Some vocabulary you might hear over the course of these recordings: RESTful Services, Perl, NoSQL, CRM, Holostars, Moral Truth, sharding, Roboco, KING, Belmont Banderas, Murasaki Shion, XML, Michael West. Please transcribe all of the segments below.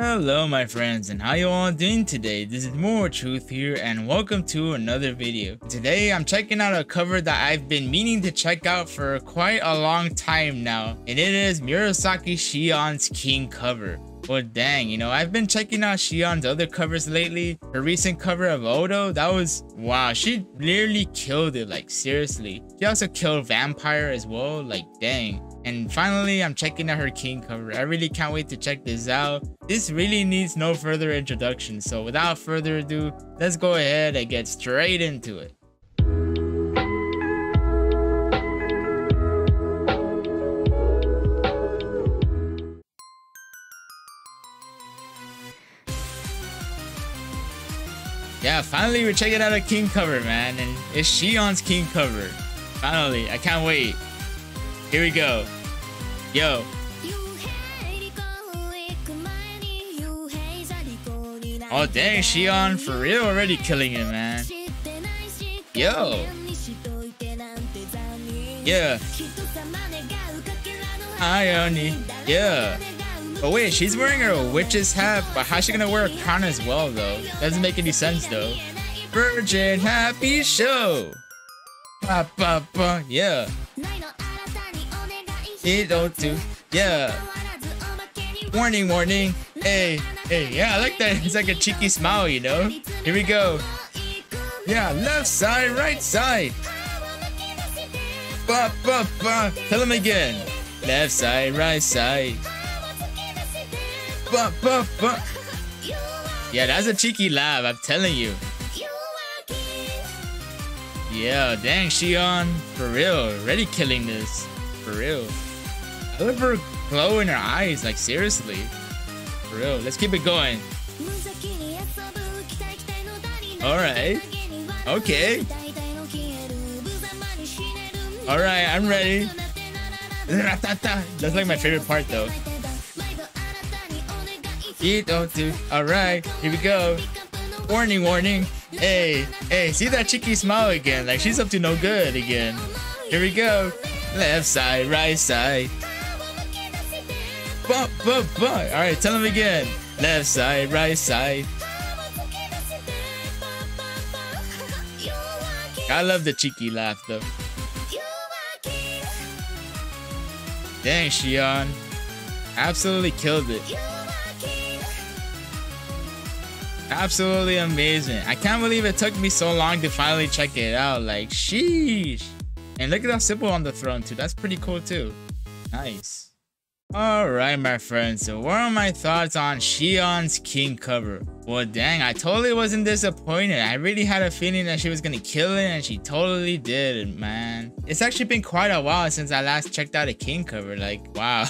Hello my friends, and how you all doing today? This is Moral Truth here, and welcome to another video. Today I'm checking out a cover that I've been meaning to check out for quite a long time now, and it is Murasaki Shion's King cover. Well dang, you know, I've been checking out Shion's other covers lately. Her recent cover of Odo, that was wow, she literally killed it, like seriously. She also killed Vampire as well, like dang. And finally, I'm checking out her King cover. I really can't wait to check this out. This really needs no further introduction, so without further ado, let's go ahead and get straight into it. Yeah, finally we're checking out a King cover, man, and it's Shion's King cover. Finally, I can't wait. Here we go. Yo. Oh dang, Shion for real already killing it, man. Yo. Yeah. Ioni. Yeah. But wait, she's wearing her witch's hat, but how's she gonna wear a crown as well though? Doesn't make any sense though. Virgin Happy Show. Ba ba ba. Yeah. 802. Yeah. Warning, warning. Hey, hey. Yeah, I like that. It's like a cheeky smile, you know? Here we go. Yeah, left side, right side. Ba ba ba. Tell him again. Left side, right side. Ba ba ba. Yeah, that's a cheeky laugh, I'm telling you. Yeah, dang, Shion. For real, already killing this. For real. I love her glow in her eyes, like seriously. For real, let's keep it going. Alright. Okay. Alright, I'm ready. That's like my favorite part though. You don't do. Alright, here we go. Warning, warning. Hey, hey, see that cheeky smile again. Like she's up to no good again. Here we go. Left side, right side. Bump, bump, bump. Alright, tell him again. Left side, right side. I love the cheeky laugh though. Dang, Shion. Absolutely killed it. Absolutely amazing. I can't believe it took me so long to finally check it out. Like, sheesh. And look at that symbol on the throne too. That's pretty cool too. Nice. Alright my friends, so what are my thoughts on Shion's King cover? Well dang, I totally wasn't disappointed. I really had a feeling that she was gonna kill it, and she totally did it, man. It's actually been quite a while since I last checked out a King cover. Like, wow.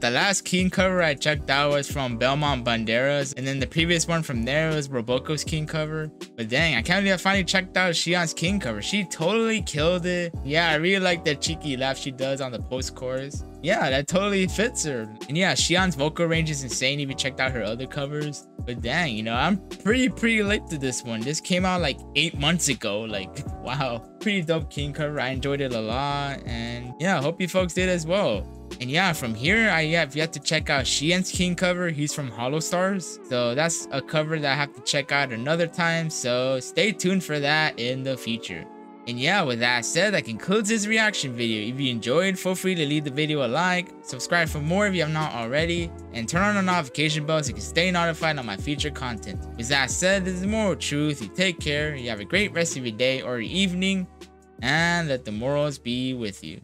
The last King cover I checked out was from Belmont Banderas, and then the previous one from there was Roboco's King cover. But dang, I can't believe I finally checked out Shion's King cover. She totally killed it. Yeah, I really like that cheeky laugh she does on the post-chorus. Yeah, that totally fits her. And yeah, Shion's vocal range is insane if you checked out her other covers. But dang, you know, I'm pretty late to this one. This came out like 8 months ago. Like, wow. Pretty dope King cover. I enjoyed it a lot. And yeah, I hope you folks did as well. And yeah, from here, I have yet to check out Shion's King cover. He's from Holostars. So that's a cover that I have to check out another time. So stay tuned for that in the future. And yeah, with that said, that concludes this reaction video. If you enjoyed, feel free to leave the video a like, subscribe for more if you have not already, and turn on the notification bell so you can stay notified on my future content. With that said, this is Moral Truth. You take care, you have a great rest of your day or your evening, and let the morals be with you.